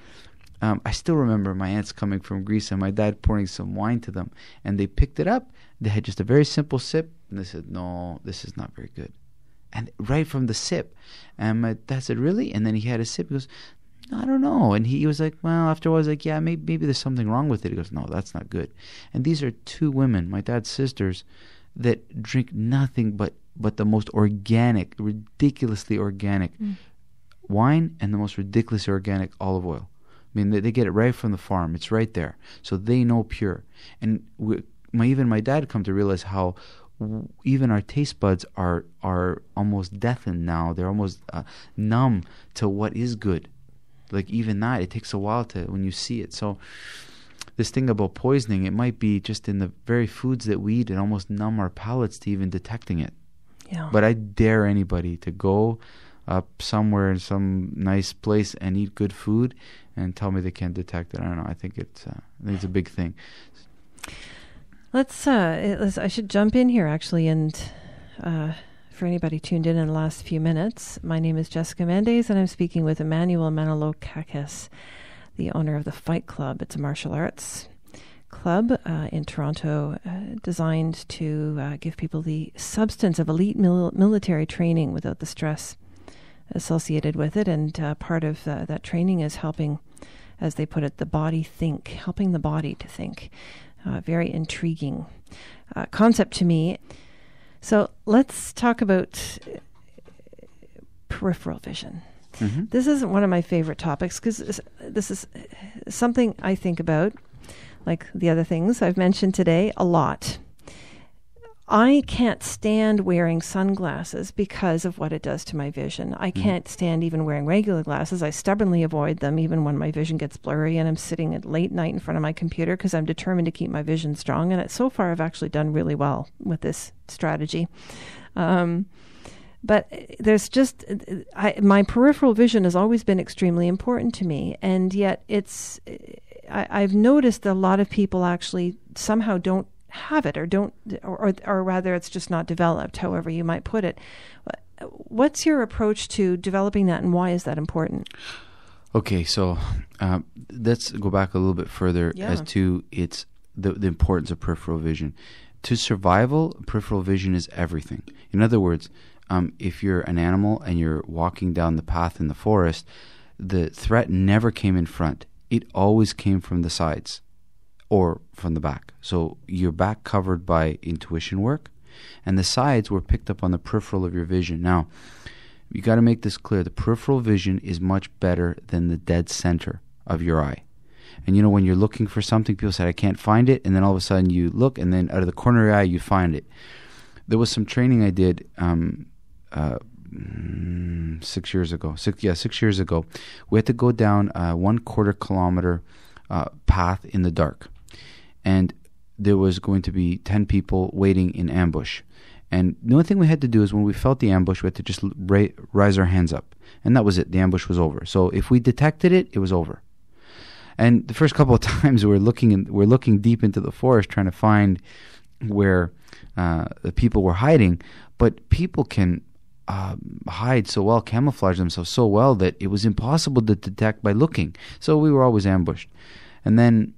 I still remember my aunts coming from Greece and my dad pouring some wine to them, and they picked it up. They had just a very simple sip, and they said, no, this is not very good. And right from the sip. And my dad said, really? And then he had a sip. He goes, no, I don't know. And he was like, well, after a while, I was like, yeah, maybe there's something wrong with it. He goes, no, that's not good. And these are two women, my dad's sisters, that drink nothing but the most organic, ridiculously organic wine and the most ridiculously organic olive oil. I mean, they get it right from the farm. It's right there. So they know pure. And even my dad come to realize how even our taste buds are almost deafened now. They're almost numb to what is good. Like even that, it takes a while when you see it. So this thing about poisoning, it might be just in the very foods that we eat and almost numb our palates to even detecting it. Yeah. But I dare anybody to go up somewhere in some nice place and eat good food and tell me they can't detect it. I don't know. I think it's a big thing. I should jump in here actually, and for anybody tuned in the last few minutes, my name is Jessica Mendes, and I'm speaking with Emmanuel Manolakakis, the owner of the Fight Club. It's a martial arts club in Toronto, designed to give people the substance of elite military training without the stress associated with it, and part of that training is helping, as they put it, the body think, helping the body to think. Very intriguing concept to me. So let's talk about peripheral vision. Mm-hmm. This isn't one of my favorite topics, because this is something I think about, like the other things I've mentioned today, a lot. I can't stand wearing sunglasses because of what it does to my vision. I can't stand even wearing regular glasses. I stubbornly avoid them even when my vision gets blurry and I'm sitting at late night in front of my computer, because I'm determined to keep my vision strong. And so far, I've actually done really well with this strategy. But there's just, my peripheral vision has always been extremely important to me. And yet I've noticed that a lot of people actually somehow don't have it, or don't, or rather it's just not developed, however you might put it. What's your approach to developing that, and why is that important? Okay, so let's go back a little bit further as to it's the importance of peripheral vision. To survival, peripheral vision is everything. In other words, if you're an animal and you're walking down the path in the forest, the threat never came in front. It always came from the sides or from the back. So your back covered by intuition work, and the sides were picked up on the peripheral of your vision. Now, you got to make this clear. The peripheral vision is much better than the dead center of your eye. And you know, when you're looking for something, people say, I can't find it. And then all of a sudden you look, and then out of the corner of your eye, you find it. There was some training I did 6 years ago. 6 years ago. We had to go down a 1/4 kilometer path in the dark. And there was going to be 10 people waiting in ambush. And the only thing we had to do is when we felt the ambush, we had to just raise our hands up. And that was it. The ambush was over. So if we detected it, it was over. And the first couple of times we're looking deep into the forest trying to find where the people were hiding. But people can hide so well, camouflage themselves so well that it was impossible to detect by looking. So we were always ambushed. And then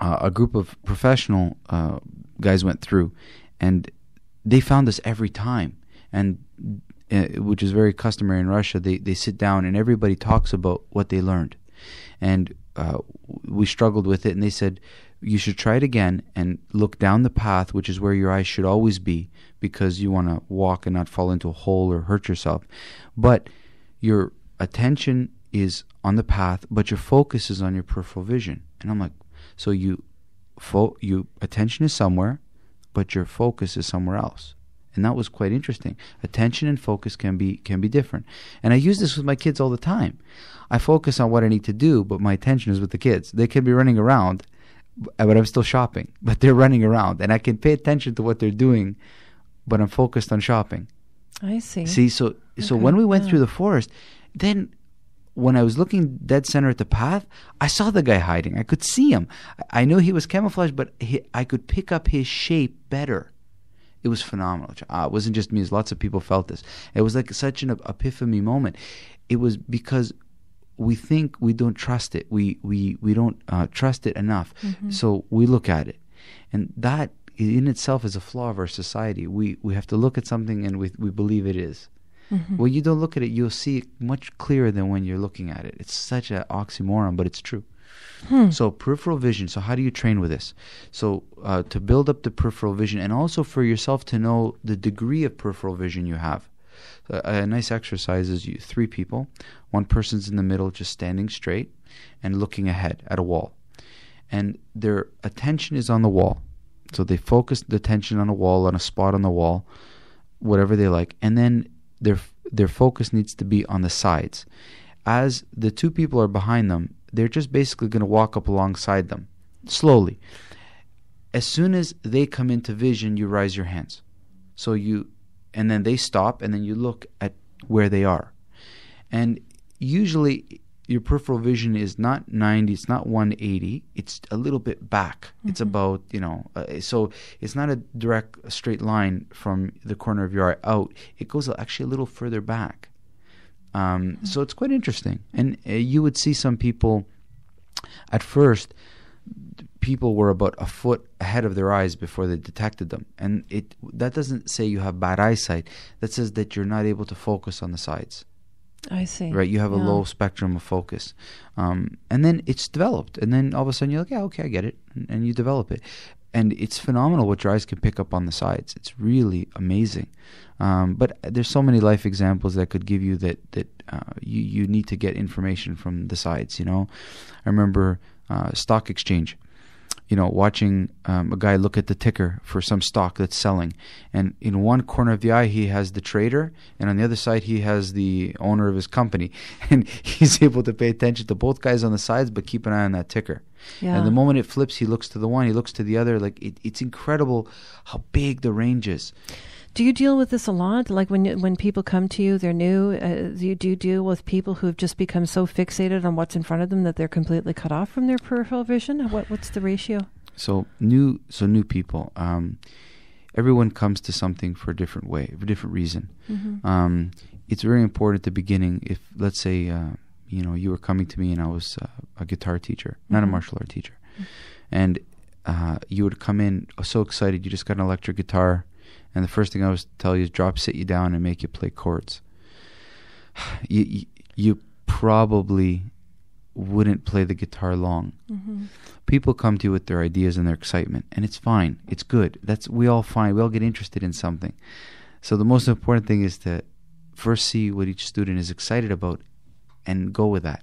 a group of professional guys went through, and they found us every time. And which is very customary in Russia. They sit down and everybody talks about what they learned. And we struggled with it, and they said, you should try it again and look down the path, which is where your eyes should always be, because you want to walk and not fall into a hole or hurt yourself. But your attention is on the path, but your focus is on your peripheral vision. And I'm like, so your attention is somewhere, but your focus is somewhere else. And that was quite interesting. Attention and focus can be different. And I use this with my kids all the time. I focus on what I need to do, but my attention is with the kids. They can be running around, but I'm still shopping. But they're running around, and I can pay attention to what they're doing, but I'm focused on shopping. I see. See, so okay. When we went through the forest, then when I was looking dead center at the path, I saw the guy hiding. I could see him. I knew he was camouflaged, but I could pick up his shape better. It was phenomenal. It wasn't just me. Lots of people felt this. It was like such an epiphany moment. It was because we think we don't trust it. We don't trust it enough. Mm-hmm. So we look at it. And that in itself is a flaw of our society. We have to look at something and we believe it is. Mm-hmm. When you don't look at it, you'll see it much clearer than when you're looking at it. It's such an oxymoron, but it's true. So peripheral vision. So how do you train with this? So to build up the peripheral vision, and also for yourself to know the degree of peripheral vision you have. A nice exercise is three people. One person's in the middle just standing straight and looking ahead at a wall. And their attention is on the wall. So they focus the attention on a wall, on a spot on the wall, whatever they like. And then their focus needs to be on the sides. As the two people are behind them, they're just basically going to walk up alongside them, slowly. As soon as they come into vision, you raise your hands. So and then they stop, and then you look at where they are. And usually your peripheral vision is not 90, it's not 180, it's a little bit back. Mm-hmm. It's about, so it's not a direct straight line from the corner of your eye out. It goes actually a little further back. So it's quite interesting. And you would see some people, at first, people were about a foot ahead of their eyes before they detected them. And that doesn't say you have bad eyesight. That says that you're not able to focus on the sides. I see. Right? You have a low spectrum of focus. And then it's developed. And then all of a sudden you're like, yeah, okay, I get it. And you develop it. And it's phenomenal what your eyes can pick up on the sides. It's really amazing. But there's so many life examples that I could give you that you need to get information from the sides, I remember stock exchange, watching a guy look at the ticker for some stock that's selling. And in one corner of the eye, he has the trader. And on the other side, he has the owner of his company. And he's able to pay attention to both guys on the sides, but keep an eye on that ticker. Yeah. And the moment it flips, he looks to the one, he looks to the other. Like it's incredible how big the range is. Do you deal with this a lot? Like when people come to you, they're new. Do you deal with people who have just become so fixated on what's in front of them that they're completely cut off from their peripheral vision? What's the ratio? So new people. Everyone comes to something for a different way, for a different reason. Mm-hmm. It's very important at the beginning. If let's say you were coming to me and I was a guitar teacher, not a martial art teacher, and you would come in so excited, you just got an electric guitar, and the first thing I was tell you is sit you down and make you play chords. You probably wouldn't play the guitar long. Mm-hmm. People come to you with their ideas and their excitement, and it's fine. It's good. We all get interested in something. So the most important thing is to first see what each student is excited about and go with that.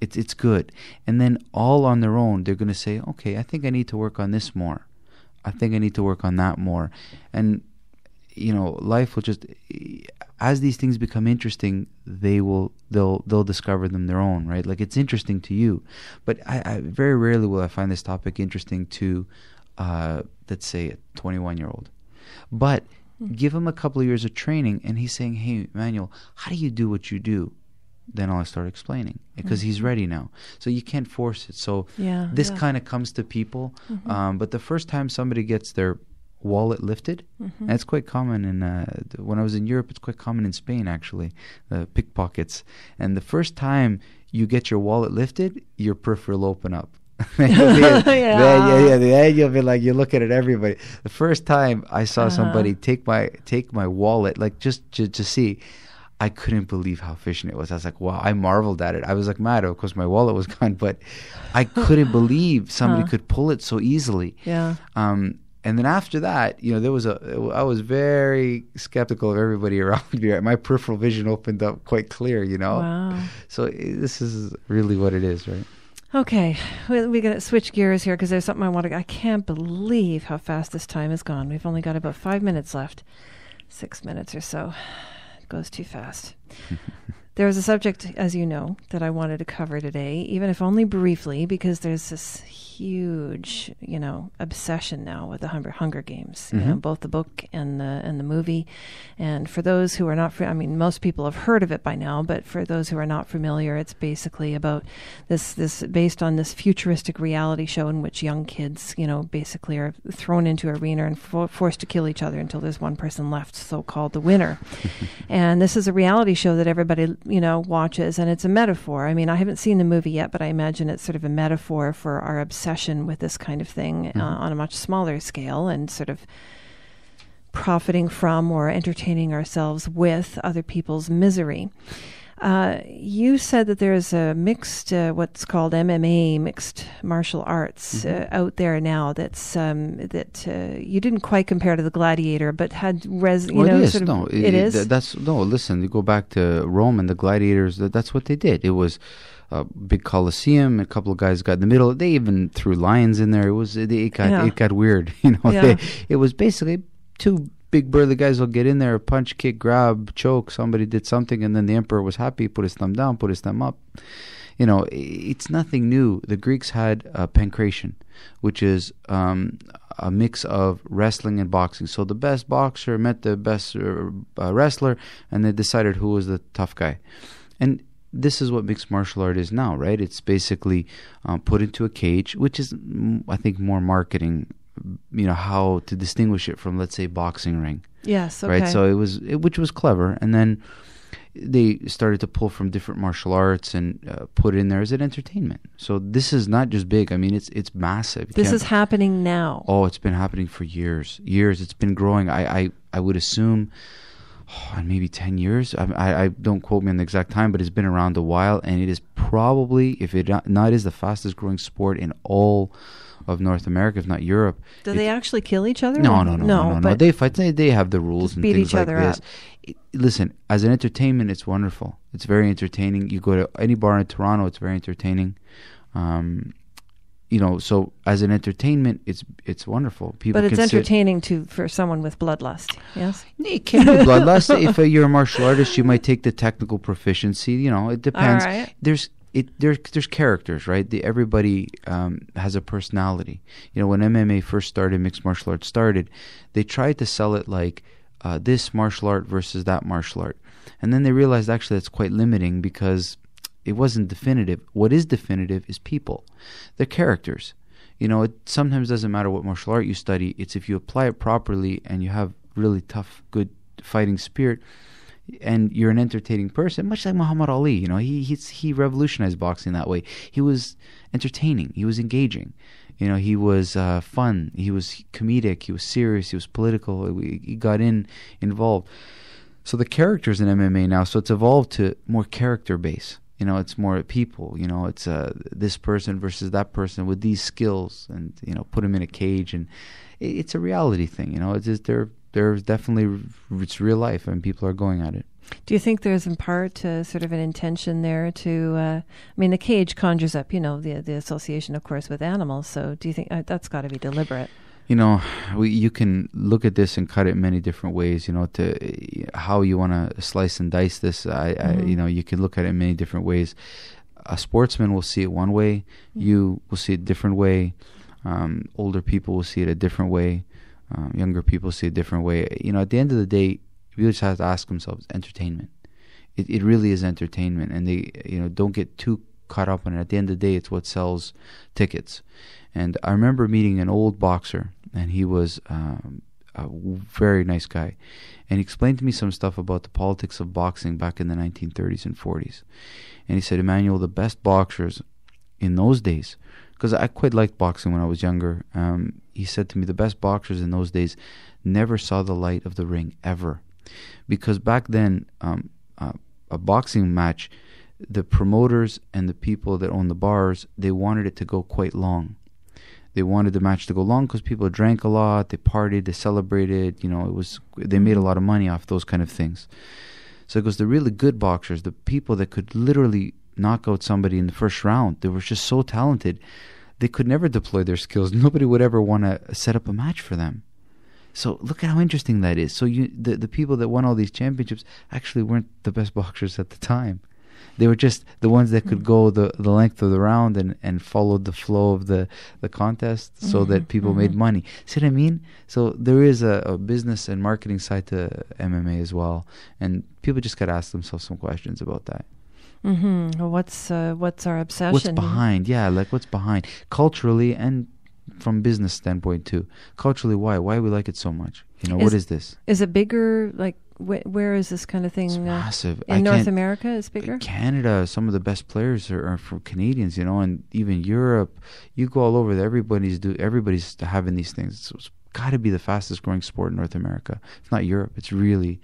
It's good. And then all on their own, they're going to say, okay, I think I need to work on this more. I think I need to work on that more. And, life will just, as these things become interesting, they'll discover them their own, right? Like, it's interesting to you. But I very rarely will I find this topic interesting to, let's say, a 21-year-old. But give him a couple of years of training, and he's saying, hey, Emmanuel, how do you do what you do? Then I'll start explaining, because he's ready now. So you can't force it. So this kind of comes to people. Mm-hmm. But the first time somebody gets their wallet lifted, and it's quite common in, when I was in Europe, it's quite common in Spain, actually, pickpockets. And the first time you get your wallet lifted, your peripheral open up. Then you'll be like, you're looking at everybody. The first time I saw somebody take my wallet, like just to see, I couldn't believe how efficient it was. I was like, wow, I marveled at it. I was like mad, of course my wallet was gone, but I couldn't believe somebody could pull it so easily. Yeah. And then after that, I was very skeptical of everybody around me. My peripheral vision opened up quite clear, Wow. So this is really what it is, right? Okay, we got to switch gears here, because there's something I can't believe how fast this time has gone. We've only got about 5 minutes left, 6 minutes or so. Goes too fast. There's a subject, as you know, that I wanted to cover today, even if only briefly, because there's this huge, obsession now with the Hunger Games, both the book and the movie. And for those who are not, most people have heard of it by now, but for those who are not familiar, it's basically about this based on this futuristic reality show in which young kids, basically are thrown into an arena and forced to kill each other until there's one person left, so-called the winner. And this is a reality show that everybody, watches, and it's a metaphor. I haven't seen the movie yet, but I imagine it's sort of a metaphor for our obsession with this kind of thing on a much smaller scale, and sort of profiting from or entertaining ourselves with other people's misery. You said that there's a mixed, what's called MMA, mixed martial arts, out there now. That's you didn't quite compare to the gladiator, but had Listen, you go back to Rome and the gladiators. That's what they did. It was a big Colosseum. A couple of guys got in the middle. They even threw lions in there. It was it got weird. It was basically two big burly guys will get in there, punch, kick, grab, choke. Somebody did something, and then the emperor was happy, put his thumb down, put his thumb up. It's nothing new. The Greeks had pancration, which is a mix of wrestling and boxing. So the best boxer met the best wrestler, and they decided who was the tough guy. And this is what mixed martial art is now, right? It's basically put into a cage, which is, I think, more marketing, how to distinguish it from, let's say, boxing ring. Yes, okay. Right, so which was clever. And then they started to pull from different martial arts and put it in there as an entertainment. So this is not just big. It's massive. This is happening now. Oh, it's been happening for years. Years. It's been growing. I would assume maybe 10 years. I don't quote me on the exact time, but it's been around a while, and it is probably, if it not is the fastest growing sport in all of North America, if not Europe. Do they actually kill each other? No. They fight. They have the rules and things like this. Beat each other up. Listen, as an entertainment, it's wonderful. It's very entertaining. You go to any bar in Toronto, it's very entertaining. So as an entertainment, it's wonderful. But it's entertaining for someone with bloodlust, yes? It can be bloodlust. If you're a martial artist, you might take the technical proficiency. It depends. All right. There's characters, right? Everybody has a personality. When MMA first started, mixed martial arts started, they tried to sell it like this martial art versus that martial art. And then they realized actually that's quite limiting, because it wasn't definitive. What is definitive is people, their characters. you know, it sometimes doesn't matter what martial art you study. It's if you apply it properly and you have really tough, good fighting spirit, and you're an entertaining person, much like Muhammad Ali. You know, he revolutionized boxing that way. He was entertaining. He was engaging. You know, he was fun. He was comedic. He was serious. He was political. He got involved. So the character's in MMA now. So it's evolved to more character base. You know, it's more people. You know, it's this person versus that person with these skills, and you know, put them in a cage, and it's a reality thing. You know, it's just there's definitely, it's real life, and people are going at it. Do you think there's in part sort of an intention there to, I mean, the cage conjures up, you know, the association, of course, with animals. So do you think that's got to be deliberate? You know, you can look at this and cut it many different ways, you know, to how you want to slice and dice this. I you know, you can look at it in many different ways. A sportsman will see it one way. You will see it a different way. Older people will see it a different way. Younger people see it a different way. You know, at the end of the day, people just have to ask themselves, entertainment. It really is entertainment, and they, you know, don't get too caught up on it. At the end of the day, it's what sells tickets. And I remember meeting an old boxer, and he was a very nice guy, and he explained to me some stuff about the politics of boxing back in the 1930s and 40s. And he said, Emmanuel, the best boxers in those days, because I quite liked boxing when I was younger, he said to me, the best boxers in those days never saw the light of the ring, ever. Because back then, a boxing match, the promoters and the people that own the bars, they wanted it to go quite long. They wanted the match to go long because people drank a lot, they partied, they celebrated, you know, they made a lot of money off those kind of things. So it goes, the really good boxers, the people that could literally knock out somebody in the first round, they were just so talented, they could never deploy their skills. Nobody would ever want to set up a match for them. So look at how interesting that is. So the people that won all these championships actually weren't the best boxers at the time. They were just the ones that could go the length of the round and followed the flow of the contest so that people made money. See what I mean? So there is a business and marketing side to MMA as well. And people just got to ask themselves some questions about that. Well, what's our obsession? What's behind? Yeah, like what's behind? Culturally and from business standpoint too. Culturally, why we like it so much? You know, what is this? Is it bigger, like... Where is this kind of thing? It's massive. In North America, it's bigger? Canada, some of the best players are from Canadians, you know, and even Europe. You go all over, everybody's having these things. It's got to be the fastest growing sport in North America. It's not Europe. It's really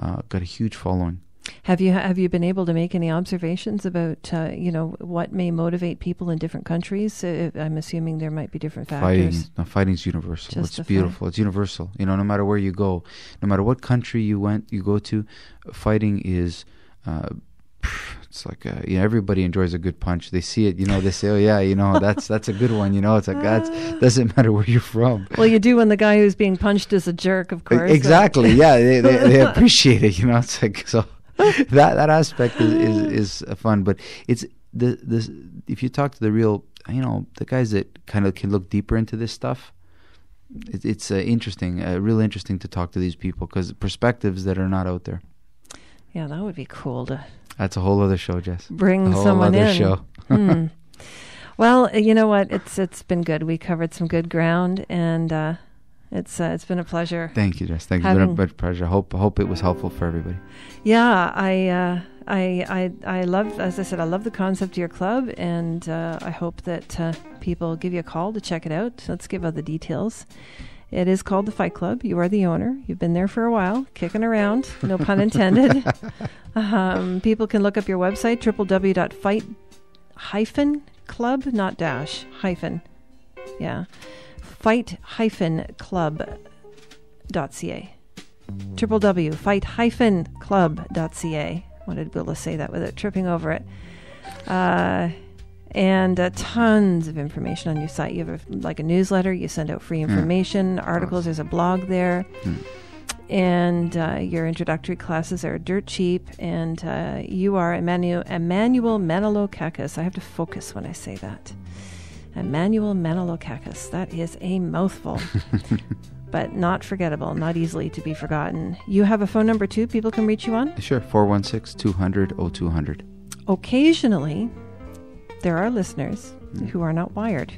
got a huge following. Have you been able to make any observations about, you know, what may motivate people in different countries? I'm assuming there might be different factors. Fighting's universal. It's beautiful. It's universal. You know, no matter where you go, no matter what country you go to, fighting is... it's like you know, everybody enjoys a good punch. They see it, you know. They say, "Oh yeah, you know, that's a good one." You know, it's like that doesn't matter where you're from. Well, you do when the guy who's being punched is a jerk, of course. Exactly. Yeah, they appreciate it. You know, it's like so. that aspect is fun, but it's if you talk to the real, you know, the guys that kind of can look deeper into this stuff, it's interesting, real interesting to talk to these people because perspectives that are not out there. Yeah, that would be cool to. That's a whole other show, Jess. Bring someone in. A whole other show. Well, you know what? It's been good. We covered some good ground, and it's been a pleasure. Thank you, Jess. Thank you. It's been a pleasure. Hope it was helpful for everybody. Yeah, I love, as I said, I love the concept of your club, and I hope that people give you a call to check it out. Let's give out the details. It is called the Fight Club. You are the owner. You've been there for a while, kicking around, no pun intended. People can look up your website, www.fight-club, not dash, hyphen. Yeah. Fight-club.ca. www.fight-club.ca. Wanted to be able to say that without tripping over it. And tons of information on your site. You have like a newsletter. You send out free information, articles. There's a blog there. And your introductory classes are dirt cheap. And you are Emmanuel Manolakakis. I have to focus when I say that. Emmanuel Manolakakis. That is a mouthful. But not forgettable, not easily to be forgotten. You have a phone number too people can reach you on? Sure, 416-200-0200. Occasionally, there are listeners who are not wired.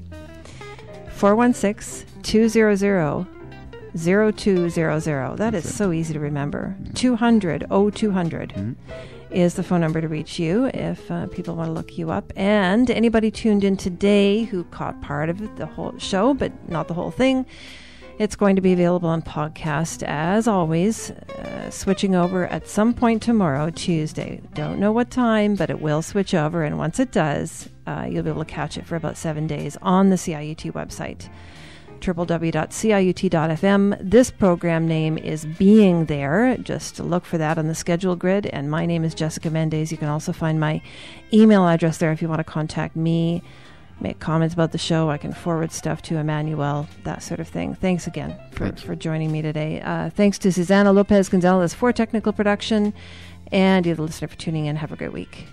416-200-0200. That is so easy to remember. 200-0200 is the phone number to reach you if people want to look you up. And anybody tuned in today who caught part of the whole show, but not the whole thing, it's going to be available on podcast, as always, switching over at some point tomorrow, Tuesday. Don't know what time, but it will switch over. And once it does, you'll be able to catch it for about 7 days on the CIUT website, www.ciut.fm. This program name is Being There. Just look for that on the schedule grid. And my name is Jessica Mendes. You can also find my email address there if you want to contact me. Make comments about the show. I can forward stuff to Emmanuel, that sort of thing. Thanks again for joining me today. Thanks to Susana Lopez-Gonzalez for technical production, and you, the listener, for tuning in. Have a great week.